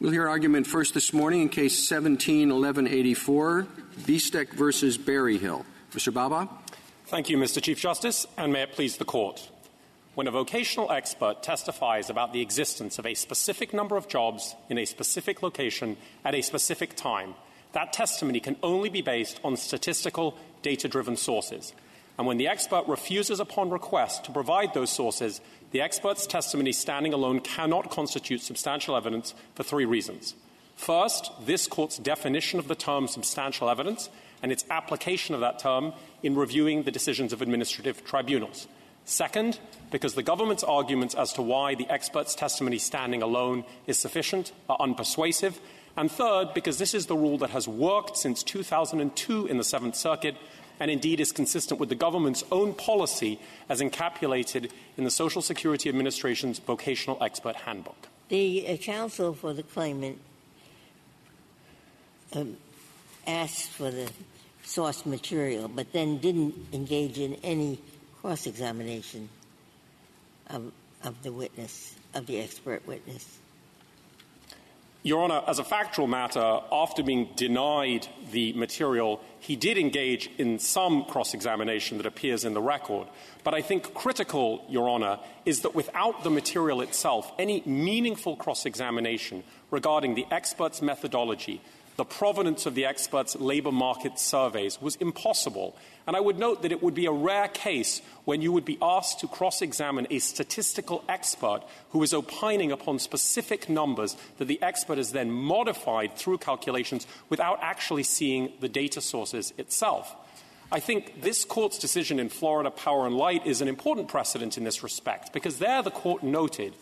We'll hear argument first this morning in Case 17-1184, Biestek versus Berry Hill. Mr. Baba. Thank you, Mr. Chief Justice, and may it please the Court. When a vocational expert testifies about the existence of a specific number of jobs in a specific location at a specific time, that testimony can only be based on statistical, data-driven sources. And when the expert refuses upon request to provide those sources, the expert's testimony standing alone cannot constitute substantial evidence for three reasons. First, this Court's definition of the term substantial evidence and its application of that term in reviewing the decisions of administrative tribunals. Second, because the government's arguments as to why the expert's testimony standing alone is sufficient are unpersuasive. And third, because this is the rule that has worked since 2002 in the Seventh Circuit and indeed is consistent with the government's own policy as encapsulated in the Social Security Administration's Vocational Expert Handbook. The counsel for the claimant asked for the source material, but then didn't engage in any cross-examination of the witness, of the expert witness. Your Honor, as a factual matter, after being denied the material, he did engage in some cross-examination that appears in the record. But I think critical, Your Honor, is that without the material itself, any meaningful cross-examination regarding the expert's methodology, the provenance of the experts' labor market surveys was impossible. And I would note that it would be a rare case when you would be asked to cross-examine a statistical expert who is opining upon specific numbers that the expert has then modified through calculations without actually seeing the data sources itself. I think this Court's decision in Florida Power and Light is an important precedent in this respect, because there the Court noted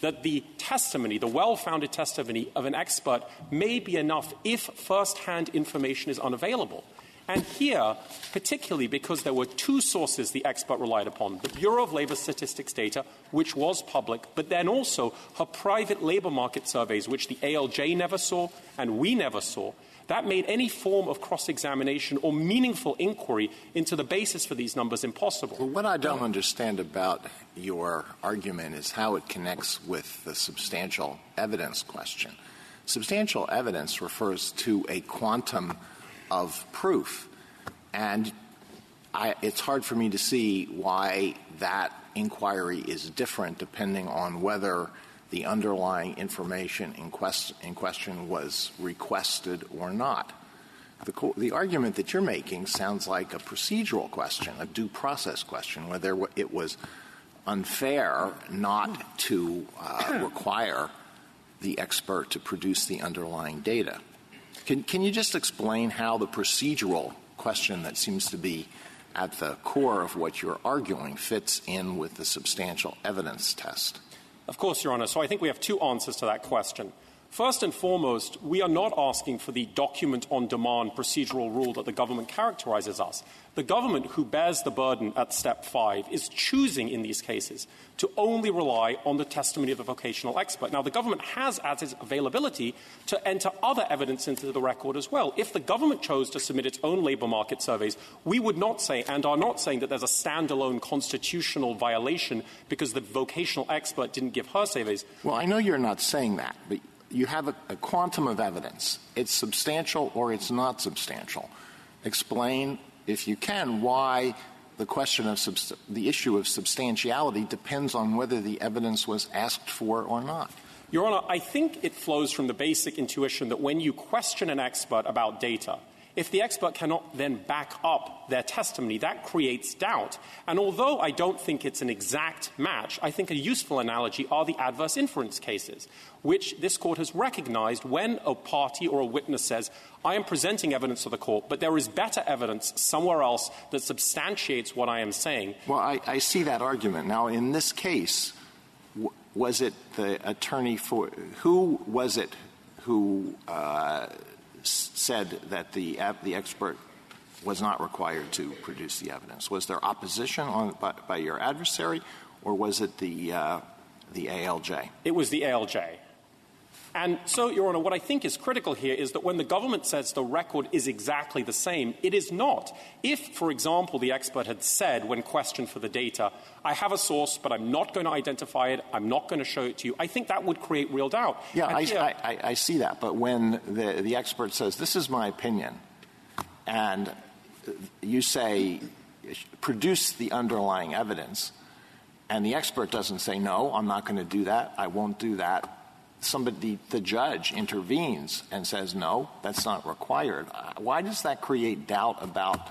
that the testimony, the well-founded testimony of an expert may be enough if first-hand information is unavailable. And here, particularly because there were two sources the expert relied upon, the Bureau of Labor Statistics data, which was public, but then also her private labor market surveys, which the ALJ never saw and we never saw, that made any form of cross-examination or meaningful inquiry into the basis for these numbers impossible. Well, what I don't understand about your argument is how it connects with the substantial evidence question. Substantial evidence refers to a quantum of proof, and it's hard for me to see why that inquiry is different depending on whether the underlying information in question was requested or not. The argument that you're making sounds like a procedural question, a due process question, whether it was unfair not to require the expert to produce the underlying data. Can you just explain how the procedural question that seems to be at the core of what you're arguing fits in with the substantial evidence test? Of course, Your Honor. So I think we have two answers to that question. First and foremost, we are not asking for the document-on-demand procedural rule that the government characterizes us. The government, who bears the burden at Step 5, is choosing in these cases to only rely on the testimony of a vocational expert. Now, the government has at its availability to enter other evidence into the record as well. If the government chose to submit its own labor market surveys, we would not say and are not saying that there's a standalone constitutional violation because the vocational expert didn't give her surveys. Well, I know you're not saying that, but you have a quantum of evidence. It's substantial or it's not substantial. Explain, if you can, why the question of the issue of substantiality depends on whether the evidence was asked for or not. Your Honor, I think it flows from the basic intuition that when you question an expert about data, if the expert cannot then back up their testimony, that creates doubt. And although I don't think it's an exact match, I think a useful analogy are the adverse inference cases, which this Court has recognized when a party or a witness says, I am presenting evidence to the Court, but there is better evidence somewhere else that substantiates what I am saying. Well, I see that argument. Now, in this case, was it the attorney for – who was it who said that the expert was not required to produce the evidence? Was there opposition by your adversary, or was it the ALJ? It was the ALJ. And so, Your Honor, what I think is critical here is that when the government says the record is exactly the same, it is not. If, for example, the expert had said when questioned for the data, I have a source, but I'm not going to identify it, I'm not going to show it to you, I think that would create real doubt. Yeah, I see that. But when the expert says, this is my opinion, and you say, produce the underlying evidence, and the expert doesn't say, no, I'm not going to do that, I won't do that, the judge intervenes and says, no, that's not required. Why does that create doubt about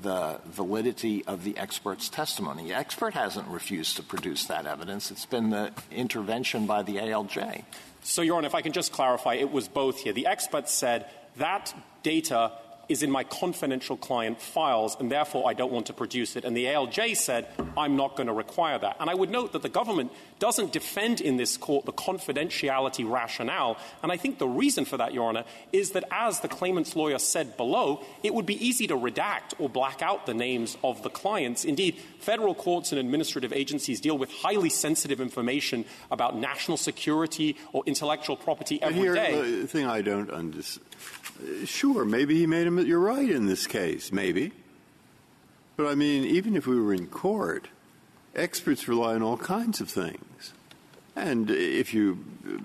the validity of the expert's testimony? The expert hasn't refused to produce that evidence. It's been the intervention by the ALJ. So, Your Honor, if I can just clarify, it was both here. The expert said that data is in my confidential client files, and therefore I don't want to produce it. And the ALJ said, I'm not going to require that. And I would note that the government doesn't defend in this court the confidentiality rationale. And I think the reason for that, Your Honor, is that as the claimant's lawyer said below, it would be easy to redact or black out the names of the clients. Indeed, federal courts and administrative agencies deal with highly sensitive information about national security or intellectual property every day. The thing I don't understand. Sure, maybe he made him, you're right in this case, maybe. But I mean, even if we were in court, experts rely on all kinds of things. And if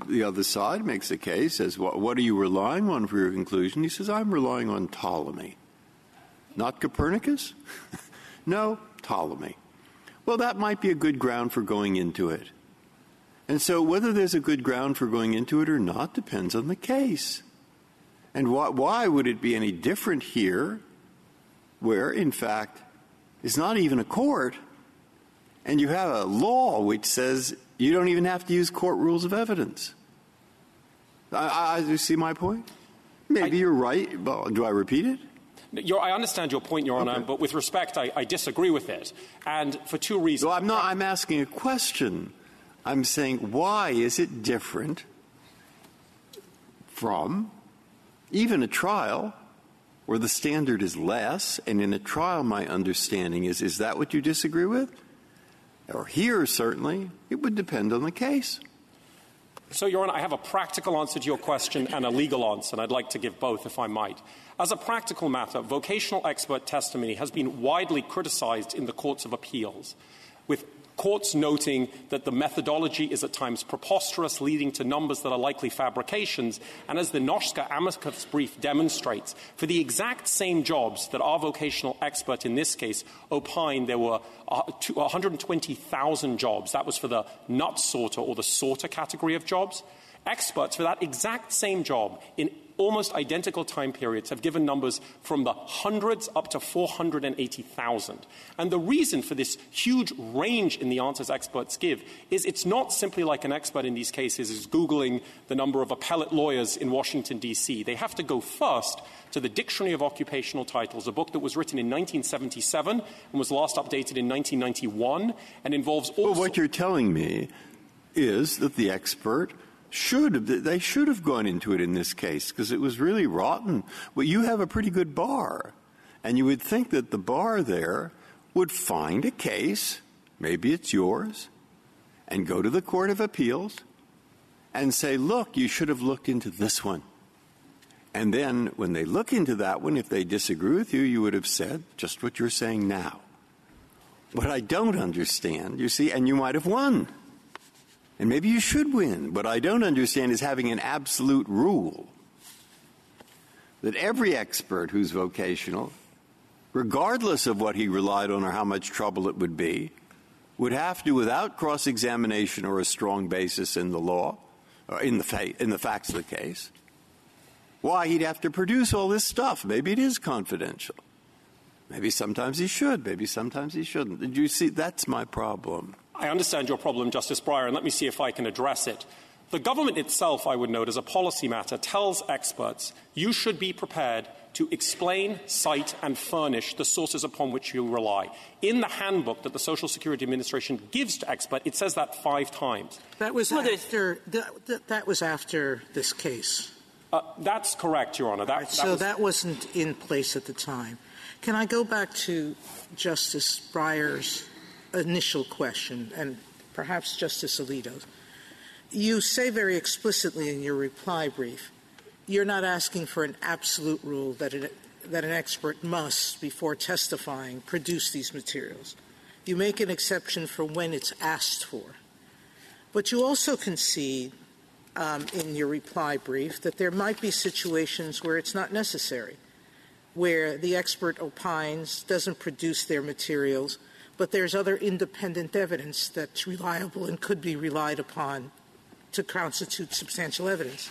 the other side makes a case, says, what are you relying on for your conclusion? He says, I'm relying on Ptolemy. Not Copernicus? No, Ptolemy. Well, that might be a good ground for going into it. And so whether there's a good ground for going into it or not depends on the case. And why would it be any different here where, in fact, it's not even a court and you have a law which says you don't even have to use court rules of evidence? You see my point? Maybe you're right. But do I repeat it? I understand your point, Your Honor, okay. But with respect, I disagree with it. And for two reasons. Well, I'm asking a question. I'm saying why is it different from even a trial where the standard is less, and in a trial my understanding is that what you disagree with? Or here, certainly, it would depend on the case. So, Your Honor, I have a practical answer to your question and a legal answer, and I'd like to give both if I might. As a practical matter, vocational expert testimony has been widely criticized in the courts of appeals, with courts noting that the methodology is at times preposterous, leading to numbers that are likely fabrications. And as the Noscoe-Amicus brief demonstrates, for the exact same jobs that our vocational expert in this case opined, there were 120,000 jobs. That was for the nut sorter or the sorter category of jobs. Experts for that exact same job in almost identical time periods have given numbers from the hundreds up to 480,000. And the reason for this huge range in the answers experts give is it's not simply like an expert in these cases is Googling the number of appellate lawyers in Washington, D.C. They have to go first to the Dictionary of Occupational Titles, a book that was written in 1977 and was last updated in 1991 and involves all... Well, what you're telling me is that the expert... They should have gone into it in this case because it was really rotten. Well, you have a pretty good bar, and you would think that the bar there would find a case, maybe it's yours, and go to the Court of Appeals and say, look, you should have looked into this one. And then when they look into that one, if they disagree with you, you would have said just what you're saying now. What I don't understand, you see, and you might have won. And maybe you should win. What I don't understand is having an absolute rule that every expert who's vocational, regardless of what he relied on or how much trouble it would be, would have to, without cross-examination or a strong basis in the law, or in the facts of the case, why he'd have to produce all this stuff. Maybe it is confidential. Maybe sometimes he should. Maybe sometimes he shouldn't. Did you see? That's my problem. I understand your problem, Justice Breyer, and let me see if I can address it. The government itself, I would note, as a policy matter, tells experts you should be prepared to explain, cite, and furnish the sources upon which you rely. In the handbook that the Social Security Administration gives to experts, it says that 5 times. That was after this case. That's correct, Your Honor. That wasn't in place at the time. Can I go back to Justice Breyer's initial question, and perhaps Justice Alito, You say very explicitly in your reply brief, you're not asking for an absolute rule that an expert must, before testifying, produce these materials. You make an exception for when it's asked for. But you also concede in your reply brief that there might be situations where it's not necessary, where the expert opines, doesn't produce their materials, but there's other independent evidence that's reliable and could be relied upon to constitute substantial evidence.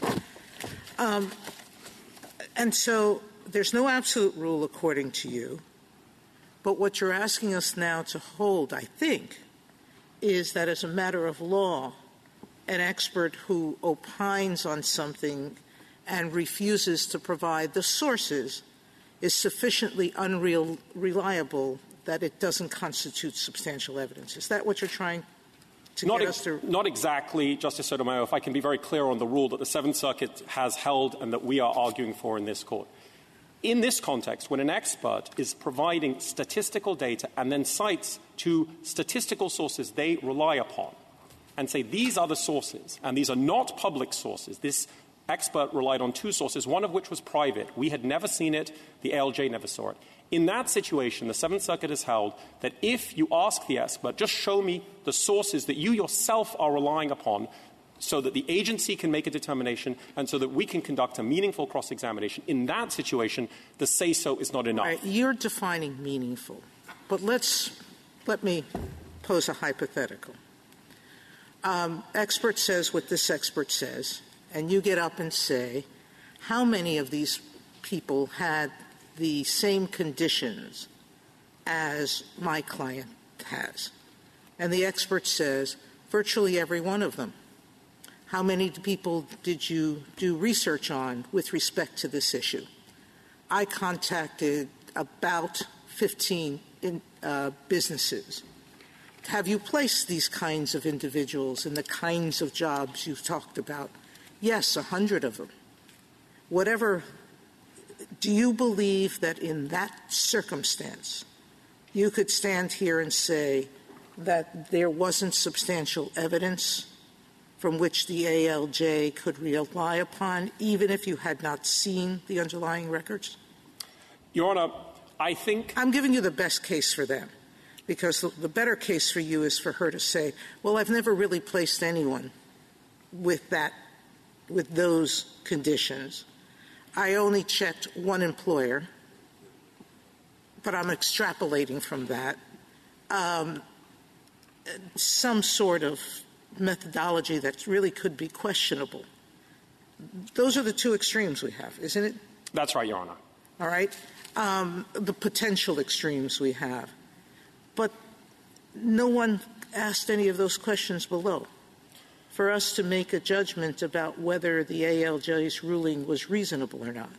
And so there's no absolute rule according to you, but what you're asking us now to hold, I think, is that as a matter of law, an expert who opines on something and refuses to provide the sources is sufficiently unreliable that it doesn't constitute substantial evidence. Is that what you're trying to get us to? Not exactly, Justice Sotomayor, if I can be very clear on the rule that the Seventh Circuit has held and that we are arguing for in this court. In this context, when an expert is providing statistical data and then cites to statistical sources they rely upon and say, these are the sources, and these are not public sources. This expert relied on two sources, one of which was private. We had never seen it. The ALJ never saw it. In that situation, the Seventh Circuit has held that if you ask the expert, just show me the sources that you yourself are relying upon, so that the agency can make a determination and so that we can conduct a meaningful cross-examination. In that situation, the say-so is not enough. Right, you're defining meaningful, but let me pose a hypothetical. Expert says what this expert says, and you get up and say, how many of these people had the same conditions as my client has? And the expert says, virtually every one of them. How many people did you do research on with respect to this issue? I contacted about 15 businesses. Have you placed these kinds of individuals in the kinds of jobs you've talked about? Yes, 100 of them. Whatever, do you believe that in that circumstance you could stand here and say that there wasn't substantial evidence from which the ALJ could rely upon, even if you had not seen the underlying records? Your Honor, I think... I'm giving you the best case for them, because the better case for you is for her to say, well, I've never really placed anyone with those conditions. I only checked one employer, but I'm extrapolating from that. Some sort of methodology that really could be questionable. Those are the two extremes we have, isn't it? That's right, Your Honor. All right. The potential extremes we have. But no one asked any of those questions below. For us to make a judgment about whether the ALJ's ruling was reasonable or not.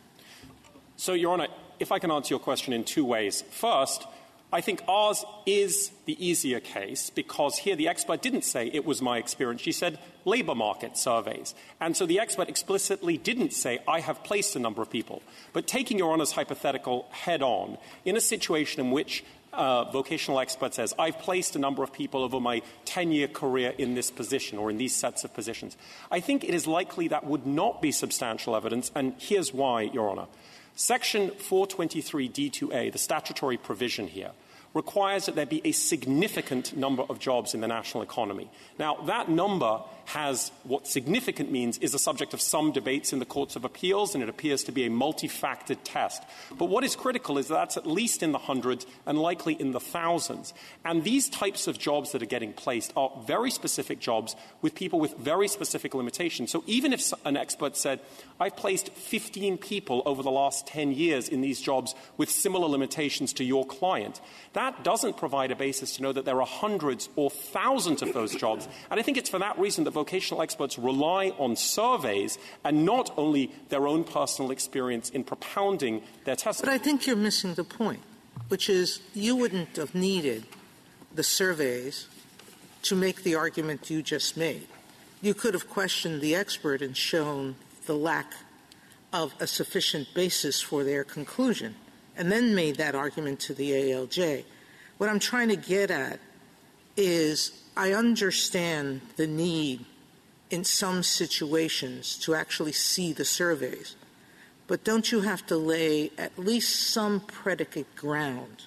So, Your Honor, if I can answer your question in two ways. First, I think ours is the easier case because here the expert didn't say it was my experience. She said labor market surveys. And so the expert explicitly didn't say I have placed a number of people. But taking Your Honor's hypothetical head on, in a situation in which vocational expert says I've placed a number of people over my 10-year career in this position or in these sets of positions, I think it is likely that would not be substantial evidence. And here's why, Your Honor. Section 423 D2A, the statutory provision here, requires that there be a significant number of jobs in the national economy. Now, that number has what significant means is the subject of some debates in the courts of appeals, and it appears to be a multi-factored test. But what is critical is that's at least in the hundreds and likely in the thousands. And these types of jobs that are getting placed are very specific jobs with people with very specific limitations. So even if an expert said, I've placed 15 people over the last 10 years in these jobs with similar limitations to your client, that doesn't provide a basis to know that there are hundreds or thousands of those jobs. And I think it's for that reason that vocational experts rely on surveys and not only their own personal experience in propounding their testimony. But I think you're missing the point, which is you wouldn't have needed the surveys to make the argument you just made. You could have questioned the expert and shown the lack of a sufficient basis for their conclusion, and then made that argument to the ALJ. What I'm trying to get at is I understand the need in some situations to actually see the surveys. But don't you have to lay at least some predicate ground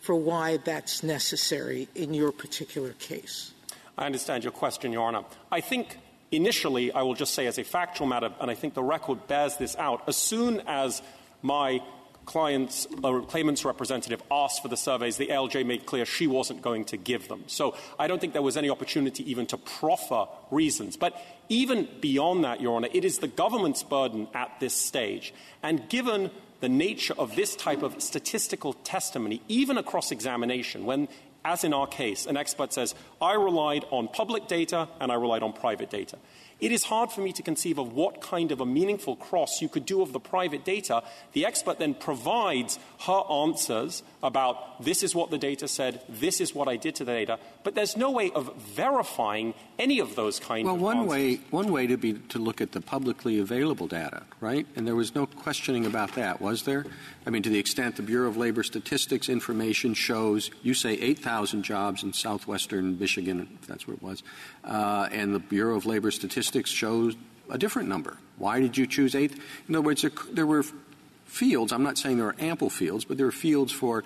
for why that's necessary in your particular case? I understand your question, Your Honor. I think initially, I will just say as a factual matter, and I think the record bears this out, as soon as my client's or claimant's representative asked for the surveys, the ALJ made clear she wasn't going to give them. So I don't think there was any opportunity even to proffer reasons. But even beyond that, Your Honor, it is the government's burden at this stage. And given the nature of this type of statistical testimony, even a cross-examination, when, as in our case, an expert says, I relied on public data and I relied on private data, it is hard for me to conceive of what kind of a meaningful cross you could do of the private data. The expert then provides her answers about this is what the data said, this is what I did to the data, but there's no way of verifying any of those kinds of answers. Well, one way to be to look at the publicly available data, right? And there was no questioning about that, was there? I mean, to the extent the Bureau of Labor Statistics information shows, you say 8,000 jobs in southwestern Michigan, if that's where it was, and the Bureau of Labor Statistics shows a different number. Why did you choose 8? In other words, there were fields, I'm not saying there were ample fields, but there were fields for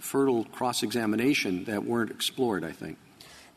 fertile cross-examination that weren't explored, I think.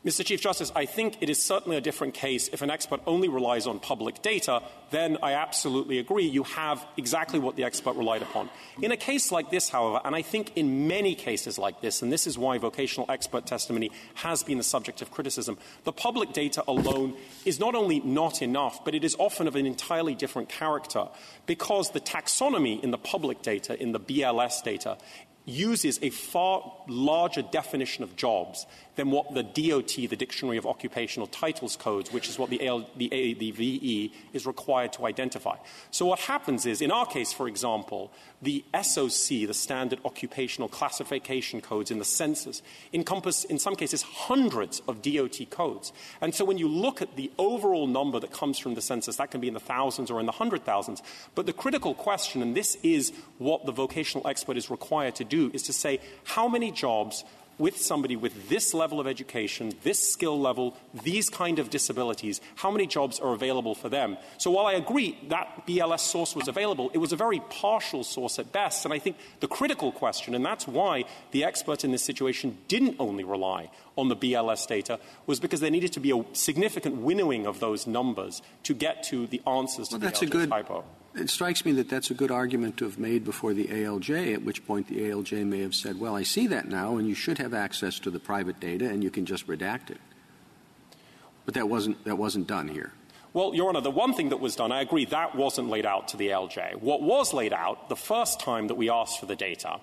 Mr. Chief Justice, I think it is certainly a different case if an expert only relies on public data. Then I absolutely agree you have exactly what the expert relied upon. In a case like this, however, and I think in many cases like this, and this is why vocational expert testimony has been the subject of criticism, the public data alone is not only not enough, but it is often of an entirely different character because the taxonomy in the public data, in the BLS data, uses a far larger definition of jobs than what the DOT, the Dictionary of Occupational Titles codes, which is what the VE is required to identify. So what happens is, in our case, for example, the SOC, the Standard Occupational Classification codes in the census, encompass, in some cases, hundreds of DOT codes. And so when you look at the overall number that comes from the census, that can be in the thousands or in the hundred thousands. But the critical question, and this is what the vocational expert is required to do, is to say how many jobs with somebody with this level of education, this skill level, these kind of disabilities, how many jobs are available for them? So while I agree that BLS source was available, it was a very partial source at best. And I think the critical question, and that's why the expert in this situation didn't only rely on the BLS data, was because there needed to be a significant winnowing of those numbers to get to the answers to the LJ typo. It strikes me that that's a good argument to have made before the ALJ, at which point the ALJ may have said, well, I see that now, and you should have access to the private data, and you can just redact it. But that wasn't done here. Well, Your Honor, the one thing that was done, I agree, that wasn't laid out to the ALJ. What was laid out the first time that we asked for the data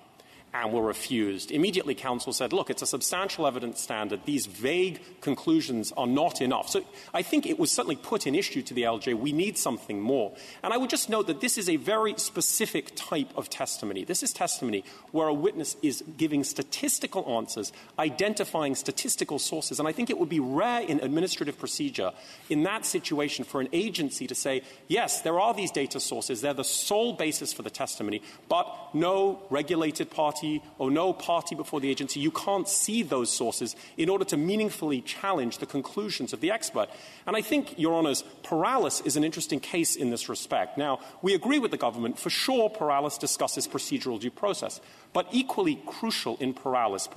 and were refused, immediately counsel said, look, it's a substantial evidence standard. These vague conclusions are not enough. So I think it was certainly put in issue to the ALJ. We need something more. And I would just note that this is a very specific type of testimony. This is testimony where a witness is giving statistical answers, identifying statistical sources. And I think it would be rare in administrative procedure in that situation for an agency to say, yes, there are these data sources. They're the sole basis for the testimony, but no regulated party or no party before the agency, you can't see those sources in order to meaningfully challenge the conclusions of the expert. And I think, Your Honors, Perales is an interesting case in this respect. Now, we agree with the government. For sure, Perales discusses procedural due process. But equally crucial in Perales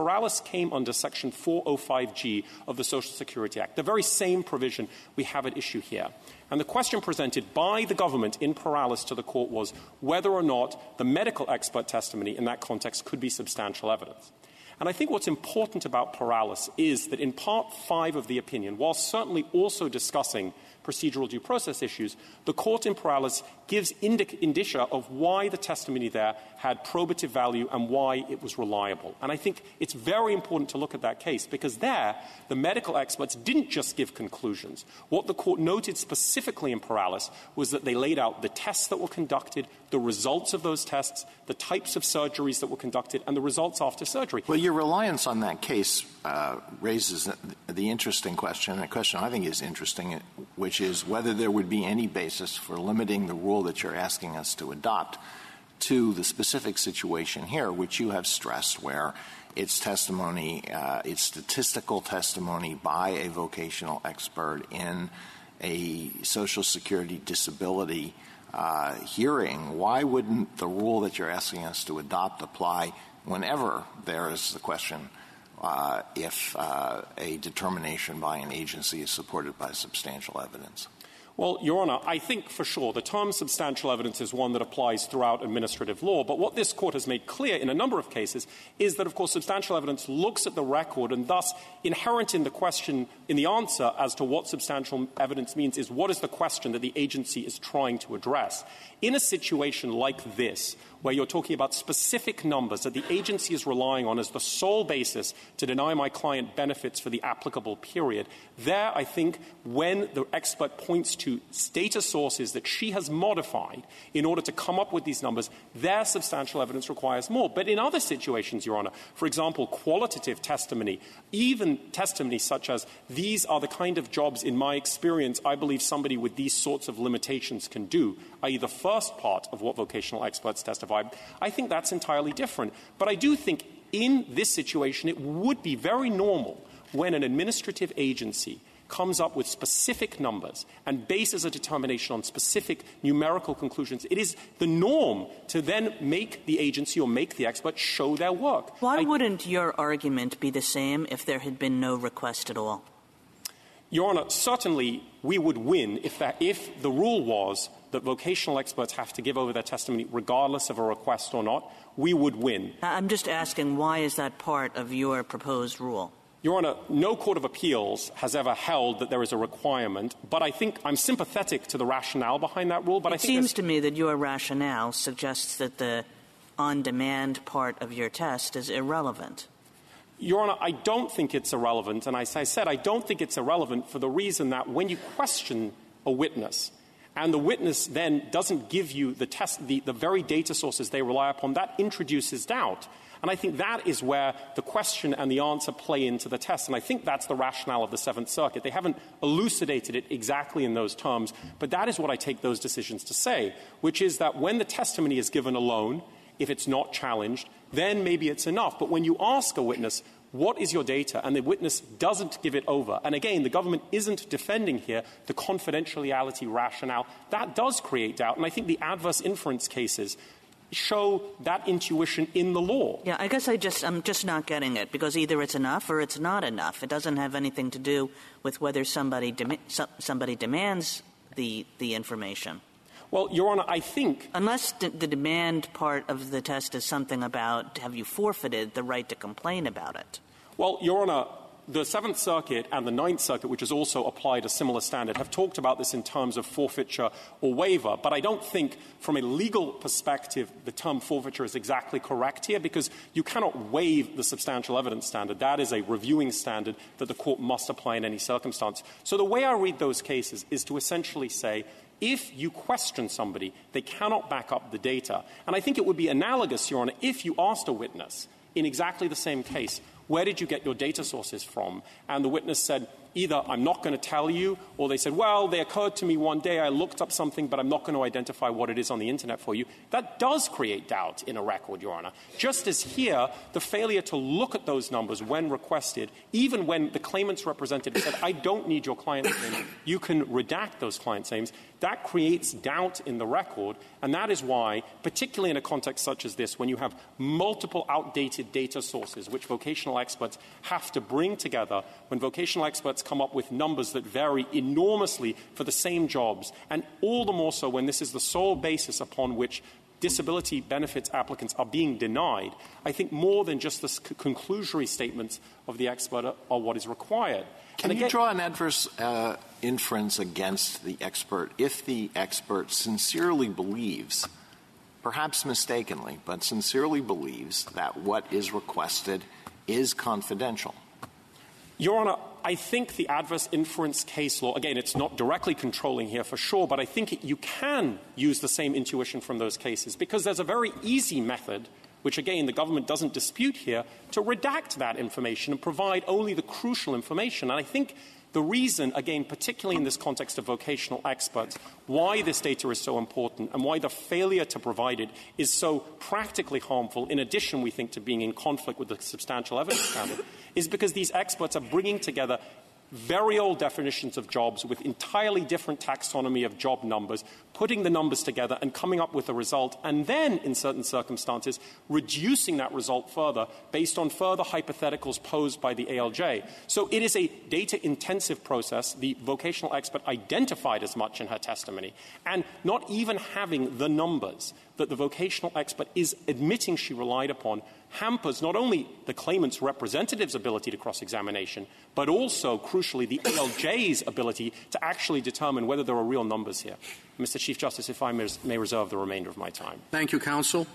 came under Section 405G of the Social Security Act, the very same provision we have at issue here. And the question presented by the government in Perales to the court was whether or not the medical expert testimony in that context could be substantial evidence. And I think what's important about Perales is that in Part 5 of the opinion, while certainly also discussing procedural due process issues, the court in Perales gives indicia of why the testimony there had probative value and why it was reliable. And I think it's very important to look at that case because there, the medical experts didn't just give conclusions. What the court noted specifically in Perales was that they laid out the tests that were conducted, the results of those tests, the types of surgeries that were conducted, and the results after surgery. Well, your reliance on that case raises the interesting question, and a question I think is interesting, which is whether there would be any basis for limiting the rule that you're asking us to adopt to the specific situation here, which you have stressed, where it's testimony, it's statistical testimony by a vocational expert in a Social Security disability hearing, why wouldn't the rule that you're asking us to adopt apply whenever there is the question if a determination by an agency is supported by substantial evidence? Well, Your Honor, I think for sure the term substantial evidence is one that applies throughout administrative law. But what this Court has made clear in a number of cases is that, of course, substantial evidence looks at the record, and thus inherent in the question, in the answer as to what substantial evidence means, is what is the question that the agency is trying to address. In a situation like this, where you're talking about specific numbers that the agency is relying on as the sole basis to deny my client benefits for the applicable period, there, I think, when the expert points to data sources that she has modified in order to come up with these numbers, their substantial evidence requires more. But in other situations, Your Honor, for example, qualitative testimony, even testimony such as, these are the kind of jobs, in my experience, I believe somebody with these sorts of limitations can do, i.e. the first part of what vocational experts testify, I think that's entirely different. But I do think in this situation, it would be very normal when an administrative agency comes up with specific numbers and bases a determination on specific numerical conclusions. It is the norm to then make the agency or make the expert show their work. Why wouldn't your argument be the same if there had been no request at all? Your Honor, certainly we would win if the rule was that vocational experts have to give over their testimony regardless of a request or not, we would win. I'm just asking, why is that part of your proposed rule? Your Honor, no court of appeals has ever held that there is a requirement, but I think I'm sympathetic to the rationale behind that rule. But it seems to me that your rationale suggests that the on-demand part of your test is irrelevant. Your Honor, I don't think it's irrelevant, and as I said, I don't think it's irrelevant for the reason that when you question a witness and the witness then doesn't give you the very data sources they rely upon, that introduces doubt. And I think that is where the question and the answer play into the test. And I think that's the rationale of the Seventh Circuit. They haven't elucidated it exactly in those terms, but that is what I take those decisions to say, which is that when the testimony is given alone, if it's not challenged, then maybe it's enough. But when you ask a witness, what is your data, and the witness doesn't give it over, and again, the government isn't defending here the confidentiality rationale, that does create doubt. And I think the adverse inference cases show that intuition in the law. Yeah, I guess I'm just not getting it, because either it's enough or it's not enough. It doesn't have anything to do with whether somebody demands the information. Well, Your Honor, I think unless the demand part of the test is something about, have you forfeited the right to complain about it? Well, Your Honor, the Seventh Circuit and the Ninth Circuit, which has also applied a similar standard, have talked about this in terms of forfeiture or waiver. But I don't think, from a legal perspective, the term forfeiture is exactly correct here, because you cannot waive the substantial evidence standard. That is a reviewing standard that the court must apply in any circumstance. So the way I read those cases is to essentially say, if you question somebody, they cannot back up the data. And I think it would be analogous, Your Honor, if you asked a witness in exactly the same case, where did you get your data sources from? And the witness said, either I'm not going to tell you, or they said, well, they occurred to me one day, I looked up something, but I'm not going to identify what it is on the Internet for you. That does create doubt in a record, Your Honor. Just as here, the failure to look at those numbers when requested, even when the claimant's representative said, I don't need your client's name, you can redact those client's names, that creates doubt in the record, and that is why, particularly in a context such as this, when you have multiple outdated data sources, which vocational experts have to bring together, when vocational experts come up with numbers that vary enormously for the same jobs, and all the more so when this is the sole basis upon which disability benefits applicants are being denied, I think more than just the conclusory statements of the expert are what is required. Can you draw an adverse inference against the expert if the expert sincerely believes, perhaps mistakenly, but sincerely believes that what is requested is confidential? Your Honor, I think the adverse inference case law, again, it's not directly controlling here for sure, but I think you can use the same intuition from those cases, because there's a very easy method, which again the government doesn't dispute here, to redact that information and provide only the crucial information. And I think The reason, again, particularly in this context of vocational experts, why this data is so important and why the failure to provide it is so practically harmful, in addition, we think, to being in conflict with the substantial evidence standard, is because these experts are bringing together very old definitions of jobs with entirely different taxonomy of job numbers, putting the numbers together and coming up with a result, and then, in certain circumstances, reducing that result further based on further hypotheticals posed by the ALJ. So it is a data-intensive process. The vocational expert identified as much in her testimony, and not even having the numbers that the vocational expert is admitting she relied upon hampers not only the claimant's representative's ability to cross-examination, but also, crucially, the ALJ's ability to actually determine whether there are real numbers here. Mr. Chief Justice, if I may reserve the remainder of my time. Thank you, counsel.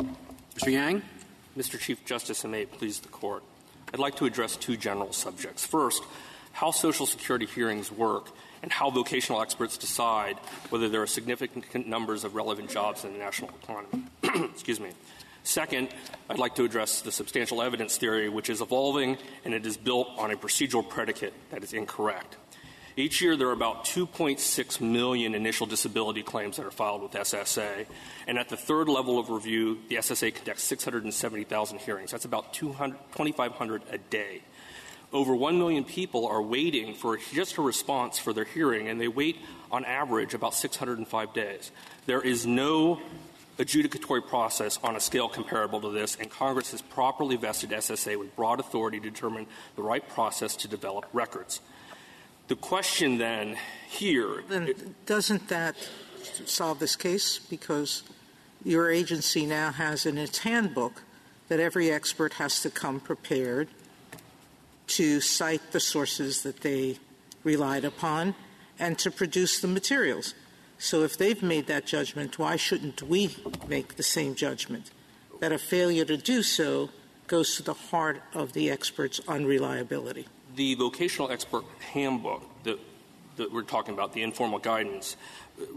Mr. Yang? Mr. Chief Justice, and may it please the Court, I'd like to address two general subjects. First, how Social Security hearings work and how vocational experts decide whether there are significant numbers of relevant jobs in the national economy. Excuse me. Second, I'd like to address the substantial evidence theory, which is evolving, and it is built on a procedural predicate that is incorrect. Each year, there are about 2.6 million initial disability claims that are filed with SSA. And at the third level of review, the SSA conducts 670,000 hearings. That's about 2,500 a day. Over 1 million people are waiting for just a response for their hearing, and they wait on average about 605 days. There is no adjudicatory process on a scale comparable to this, and Congress has properly vested SSA with broad authority to determine the right process to develop records. The question then here... Then doesn't that solve this case? Because your agency now has in its handbook that every expert has to come prepared to cite the sources that they relied upon and to produce the materials. So if they've made that judgment, why shouldn't we make the same judgment? That a failure to do so goes to the heart of the expert's unreliability. The vocational expert handbook that we're talking about, the informal guidance,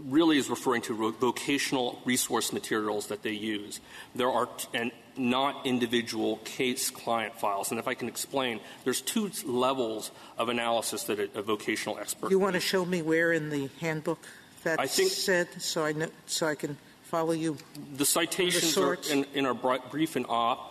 really is referring to vocational resource materials that they use. There are and not individual case client files. And if I can explain, there's two levels of analysis that a vocational expert... You want to show me where in the handbook that's said so I can follow you? The citations are in our brief and op.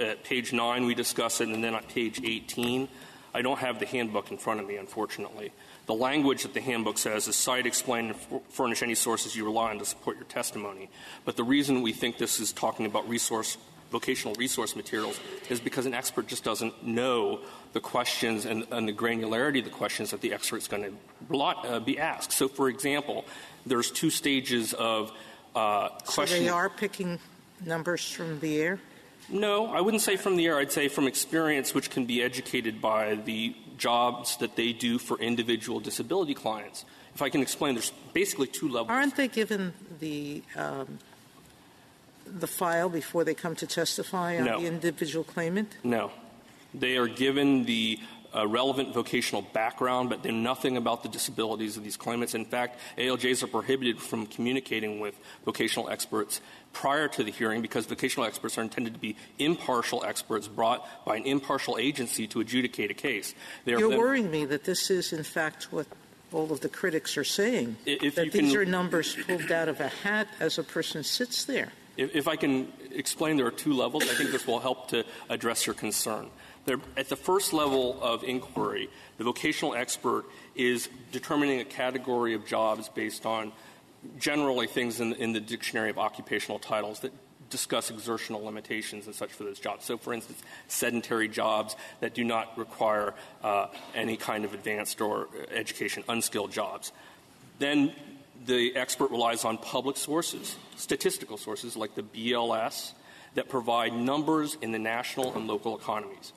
At page 9 we discuss it, and then at page 18... I don't have the handbook in front of me, unfortunately. The language that the handbook says is cite, explain, and furnish any sources you rely on to support your testimony. But the reason we think this is talking about vocational resource materials is because an expert just doesn't know the questions and the granularity of the questions that the expert's going to be asked. So, for example, there's two stages of questions. So they are picking numbers from the air? No, I wouldn't say from the air. I'd say from experience, which can be educated by the jobs that they do for individual disability clients. If I can explain, there's basically two levels. Aren't they given the file before they come to testify on the individual claimant? No. They are given the relevant vocational background, but then nothing about the disabilities of these claimants. In fact, ALJs are prohibited from communicating with vocational experts prior to the hearing because vocational experts are intended to be impartial experts brought by an impartial agency to adjudicate a case. You're worrying me that this is, in fact, what all of the critics are saying, that these are numbers pulled out of a hat as a person sits there. If I can explain, there are two levels. I think this will help to address your concern. At the first level of inquiry, the vocational expert is determining a category of jobs based on generally things in the Dictionary of Occupational Titles that discuss exertional limitations and such for those jobs. So, for instance, sedentary jobs that do not require any kind of advanced or education, unskilled jobs. Then the expert relies on public sources, statistical sources like the BLS, that provide numbers in the national and local economies.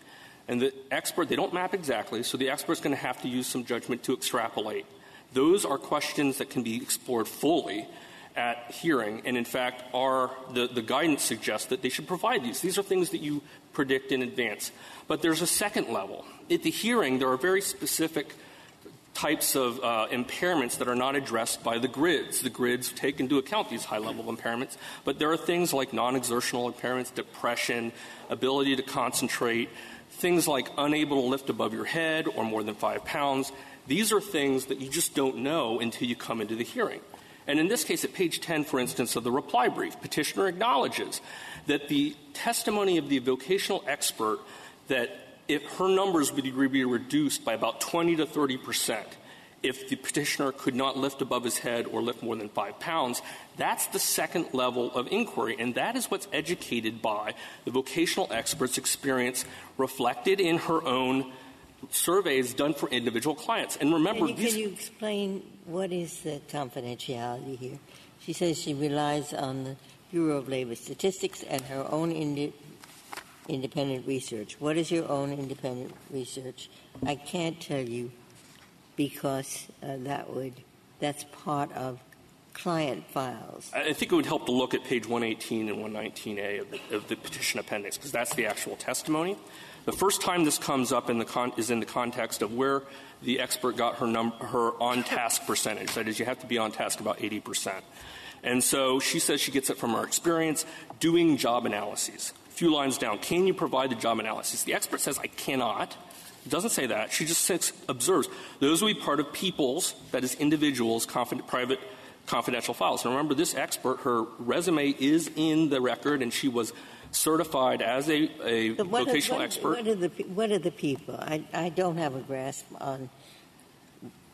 And the expert, they don't map exactly, so the expert's going to have to use some judgment to extrapolate. Those are questions that can be explored fully at hearing, and in fact, the guidance suggests that they should provide these. These are things that you predict in advance. But there's a second level. At the hearing, there are very specific types of impairments that are not addressed by the grids. The grids take into account these high-level impairments, but there are things like non-exertional impairments, depression, ability to concentrate, Things like unable to lift above your head or more than 5 pounds, these are things that you just don't know until you come into the hearing. And in this case, at page 10, for instance, of the reply brief, petitioner acknowledges that the testimony of the vocational expert that if her numbers would be reduced by about 20% to 30% if the petitioner could not lift above his head or lift more than 5 pounds, that's the second level of inquiry, and that is what's educated by the vocational expert's experience reflected in her own surveys done for individual clients. And remember, can you explain what is the confidentiality here? She says she relies on the Bureau of Labor Statistics and her own independent research. What is your own independent research? I can't tell you, because that's part of client files. I think it would help to look at page 118 and 119A of the petition appendix, because that's the actual testimony. The first time this comes up is in the context of where the expert got her on-task percentage. That is, you have to be on task about 80%. And so she says she gets it from her experience doing job analyses. A few lines down, can you provide the job analysis? The expert says, I cannot. It doesn't say that. She just observes. Those will be part of people's, that is individuals, private confidential files. Now remember, this expert, her resume is in the record, and she was certified as a vocational expert. What are the people? I don't have a grasp on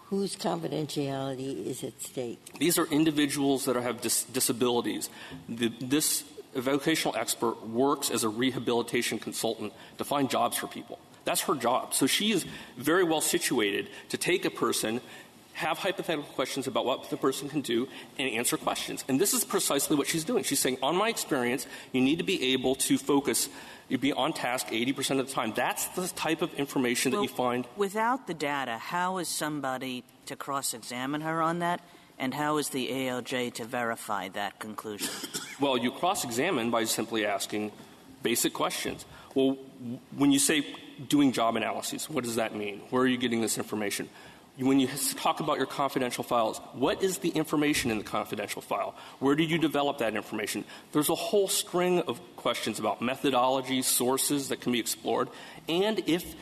whose confidentiality is at stake. These are individuals that have disabilities. This vocational expert works as a rehabilitation consultant to find jobs for people. That's her job. So she is very well situated to take a person, have hypothetical questions about what the person can do, and answer questions. And this is precisely what she's doing. She's saying, on my experience, you need to be able to focus, you'd be on task 80% of the time. That's the type of information that you find. Without the data, how is somebody to cross-examine her on that? And how is the ALJ to verify that conclusion? Well, you cross-examine by simply asking basic questions. Well, when you say doing job analyses, what does that mean? Where are you getting this information? When you talk about your confidential files, what is the information in the confidential file? Where did you develop that information? There's a whole string of questions about methodology, sources that can be explored, and if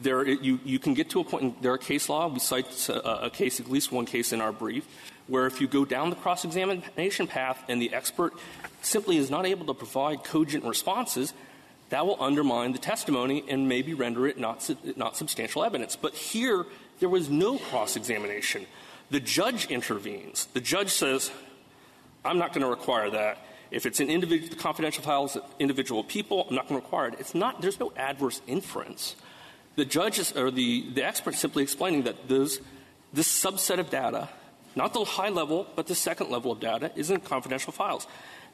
you can get to a point in their case law. We cite a case, at least one case in our brief, where if you go down the cross-examination path and the expert simply is not able to provide cogent responses, that will undermine the testimony and maybe render it not substantial evidence. But here, there was no cross-examination. The judge intervenes. The judge says, I'm not going to require that. If it's an individual, confidential files of individual people, I'm not going to require it. There's no adverse inference. The judges or the experts simply explaining that this subset of data, not the high level, but the second level of data, is in confidential files.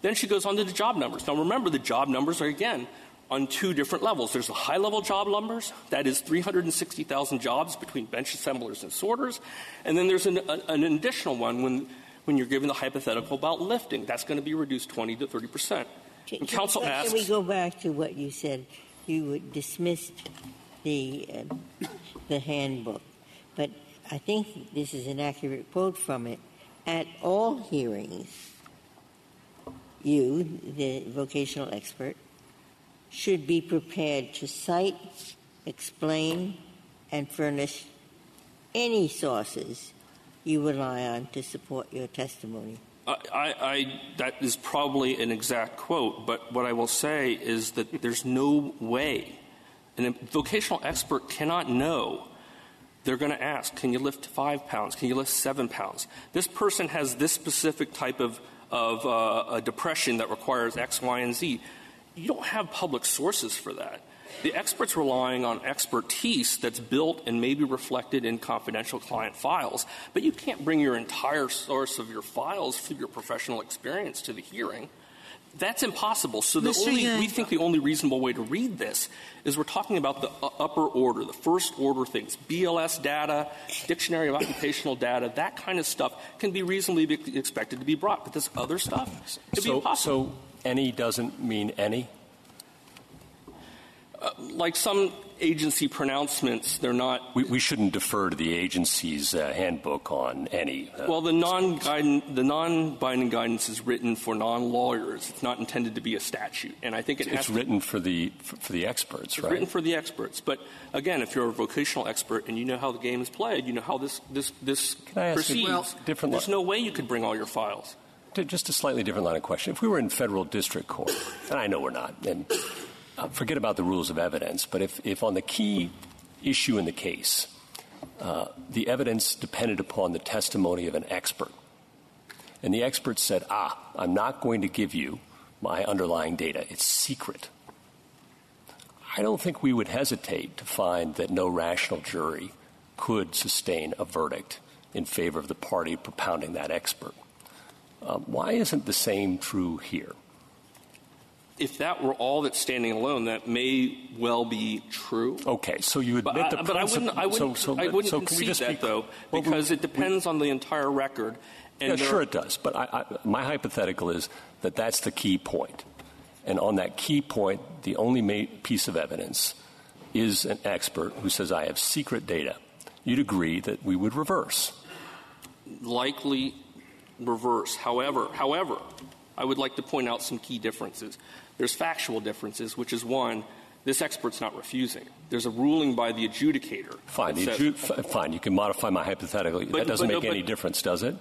Then she goes on to the job numbers. Now, remember, the job numbers are, again, on two different levels. There's the high-level job numbers, that is 360,000 jobs between bench assemblers and sorters, and then there's an additional one when you're given the hypothetical about lifting. That's going to be reduced 20% to 30%. And counsel asks... Can we go back to what you said? You dismissed the handbook, but I think this is an accurate quote from it. At all hearings, you, the vocational expert, should be prepared to cite, explain, and furnish any sources you rely on to support your testimony. That is probably an exact quote, but what I will say is that there's no way. And a vocational expert cannot know. They're going to ask, can you lift 5 pounds? Can you lift 7 pounds? This person has this specific type of a depression that requires X, Y, and Z. You don't have public sources for that. The expert's relying on expertise that's built and maybe reflected in confidential client files, but you can't bring your entire source of your files through your professional experience to the hearing. That's impossible. So we think the only reasonable way to read this is we're talking about the upper order, the first order things, BLS data, Dictionary of Occupational Data, that kind of stuff can be reasonably expected to be brought. But this other stuff could be impossible. So any doesn't mean any? Like some agency pronouncements, they're not... We shouldn't defer to the agency's handbook on any... Well, the non-binding guidance is written for non-lawyers. It's not intended to be a statute. And I think it's written for the experts, right? It's written for the experts. But, again, if you're a vocational expert and you know how the game is played, you know how this proceeds, there's no way you could bring all your files. Just a slightly different line of question. If we were in federal district court, and I know we're not, and... forget about the rules of evidence, but if on the key issue in the case, the evidence depended upon the testimony of an expert, and the expert said, I'm not going to give you my underlying data. It's secret. I don't think we would hesitate to find that no rational jury could sustain a verdict in favor of the party propounding that expert. Why isn't the same true here? If that were all that's standing alone, that may well be true. Okay, so you admit the principle. But I wouldn't concede that, though, because it depends on the entire record. And yeah, sure it does. But my hypothetical is that that's the key point. And on that key point, the only piece of evidence is an expert who says, I have secret data. You'd agree that we would reverse. Likely reverse. However, I would like to point out some key differences. There's factual differences, which is, one, this expert's not refusing. There's a ruling by the adjudicator. Fine. Fine. You can modify my hypothetical. That doesn't make any difference, does it?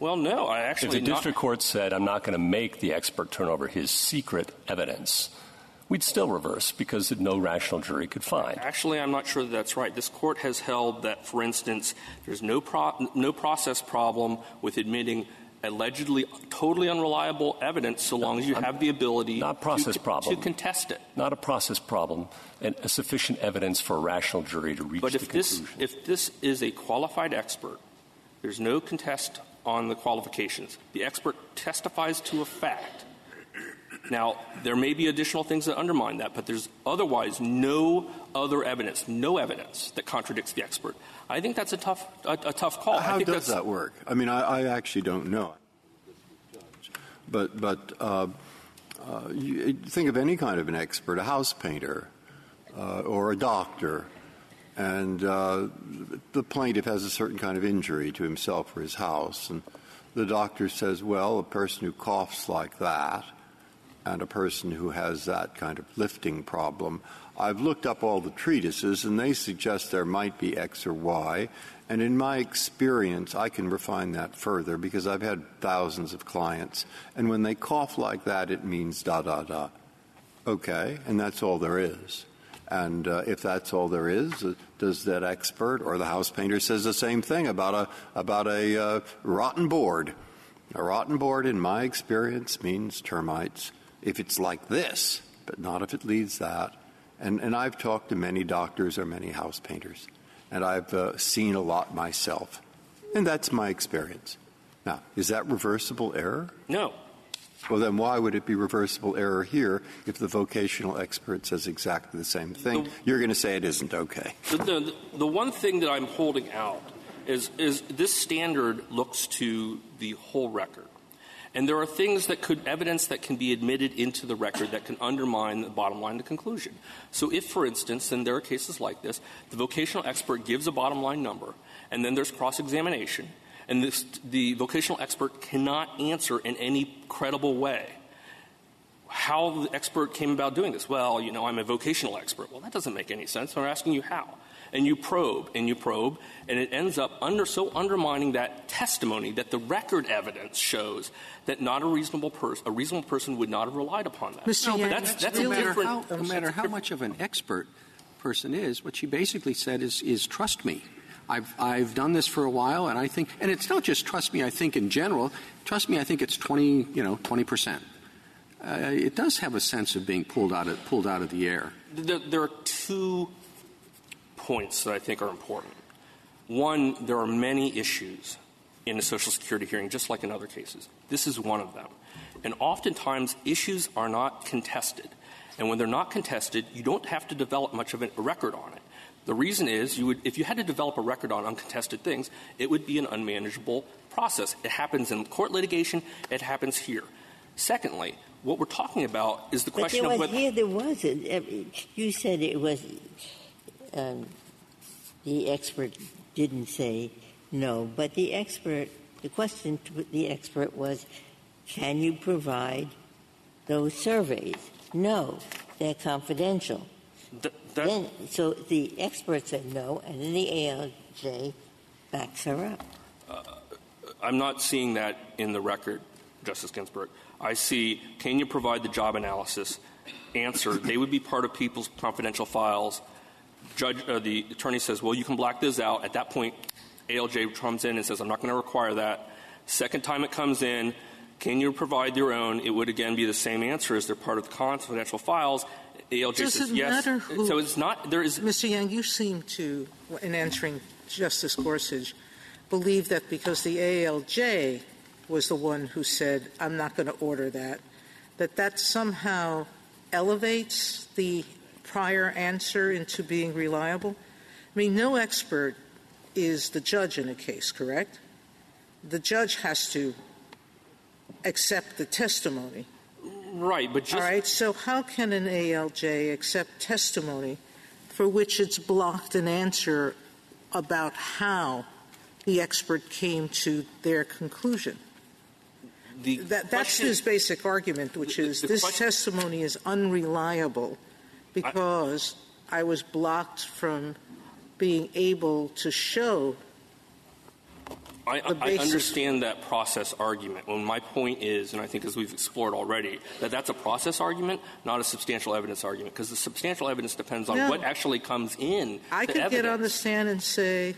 Well, no. If the district court said, I'm not going to make the expert turn over his secret evidence, we'd still reverse because no rational jury could find. Actually, I'm not sure that's right. This court has held that, for instance, there's no process problem with admitting allegedly totally unreliable evidence so long as you have the ability to contest it. Not a process problem, and a sufficient evidence for a rational jury to reach the conclusion. But if this is a qualified expert, there's no contest on the qualifications. The expert testifies to a fact. Now, there may be additional things that undermine that, but there's otherwise no other evidence, that contradicts the expert. I think that's a tough call. How does that work? I mean, I actually don't know. But you think of any kind of an expert, a house painter or a doctor, and the plaintiff has a certain kind of injury to himself or his house. And the doctor says, well, a person who coughs like that and a person who has that kind of lifting problem, I've looked up all the treatises, and they suggest there might be X or Y. And in my experience, I can refine that further because I've had thousands of clients. And when they cough like that, it means da, da, da. Okay, and that's all there is. And if that's all there is, does that expert or the house painter says the same thing about a rotten board? A rotten board, in my experience, means termites. If it's like this, but not if it leads that. And I've talked to many doctors or many house painters, and I've seen a lot myself. And that's my experience. Now, is that reversible error? No. Well, then why would it be reversible error here if the vocational expert says exactly the same thing? You're going to say it isn't okay. The one thing that I'm holding out is this standard looks to the whole record. And there are things evidence that can be admitted into the record that can undermine the bottom line, the conclusion. So if, for instance, and there are cases like this, the vocational expert gives a bottom line number, and then there's cross-examination, and the vocational expert cannot answer in any credible way how the expert came about doing this. Well, you know, I'm a vocational expert. Well, that doesn't make any sense. They're asking you how. And you probe, and it ends up undermining that testimony that the record evidence shows that a reasonable person would not have relied upon that. No, that's no matter how much of an expert person is, what she basically said is trust me. I've done this for a while, and I think, and it's not just trust me. I think in general, trust me. I think it's 20%. It does have a sense of being pulled out of the air. There are two points that I think are important. One, there are many issues in a Social Security hearing, just like in other cases. This is one of them. And oftentimes, issues are not contested. And when they're not contested, you don't have to develop much of a record on it. The reason is, if you had to develop a record on uncontested things, it would be an unmanageable process. It happens in court litigation. It happens here. Secondly, What we're talking about is the question of whether... But here there wasn't. I mean, you said it was the expert didn't say no, but the expert, the question to the expert was, can you provide those surveys? No, they're confidential. So the expert said no, and then the ALJ backs her up. I'm not seeing that in the record, Justice Ginsburg. I see, can you provide the job analysis? Answer, they would be part of people's confidential files. The attorney says, well, you can black those out. At that point, ALJ comes in and says, I'm not going to require that. Second time it comes in, can you provide your own? It would, again, be the same answer as they're part of the confidential files. ALJ says yes. Doesn't matter who. So it's not, there is. Mr. Yang, you seem to, in answering Justice Gorsuch, believe that because the ALJ was the one who said, I'm not going to order that, that somehow elevates the prior answer into being reliable? I mean, no expert is the judge in a case, correct? The judge has to accept the testimony. Right, but just... All right, so how can an ALJ accept testimony for which it's blocked an answer about how the expert came to their conclusion? That's his basic argument, which is this testimony is unreliable because I was blocked from being able to show I understand that process argument. Well, my point is, and I think as we've explored already, that's a process argument, not a substantial evidence argument, because the substantial evidence depends on what actually comes in. I could get on the stand and say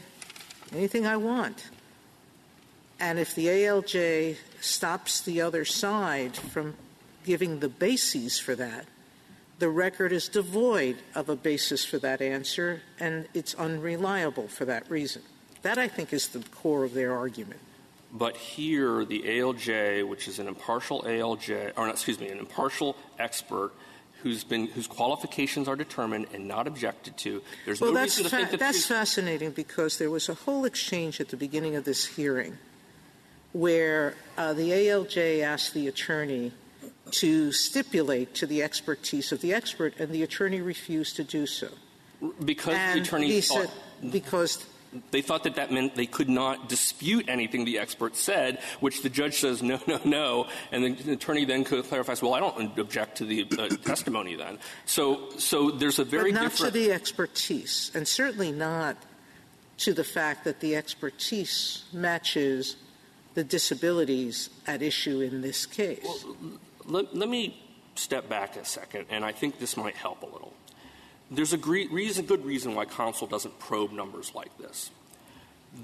anything I want. And if the ALJ stops the other side from giving the bases for that, the record is devoid of a basis for that answer, and it's unreliable for that reason. That, I think, is the core of their argument. But here, the ALJ, which is an impartial ALJ, an impartial expert whose qualifications are determined and not objected to. There's no reason to think that... That's fascinating because there was a whole exchange at the beginning of this hearing where the ALJ asked the attorney to stipulate to the expertise of the expert, and the attorney refused to do so. They thought that meant they could not dispute anything the expert said, which the judge says, no, no, no. And the attorney then clarifies, well, I don't object to the testimony then. So there's a very different... But not to the expertise, and certainly not to the fact that the expertise matches the disabilities at issue in this case. Well, let me step back a second, and I think this might help a little. There's a good reason why counsel doesn't probe numbers like this.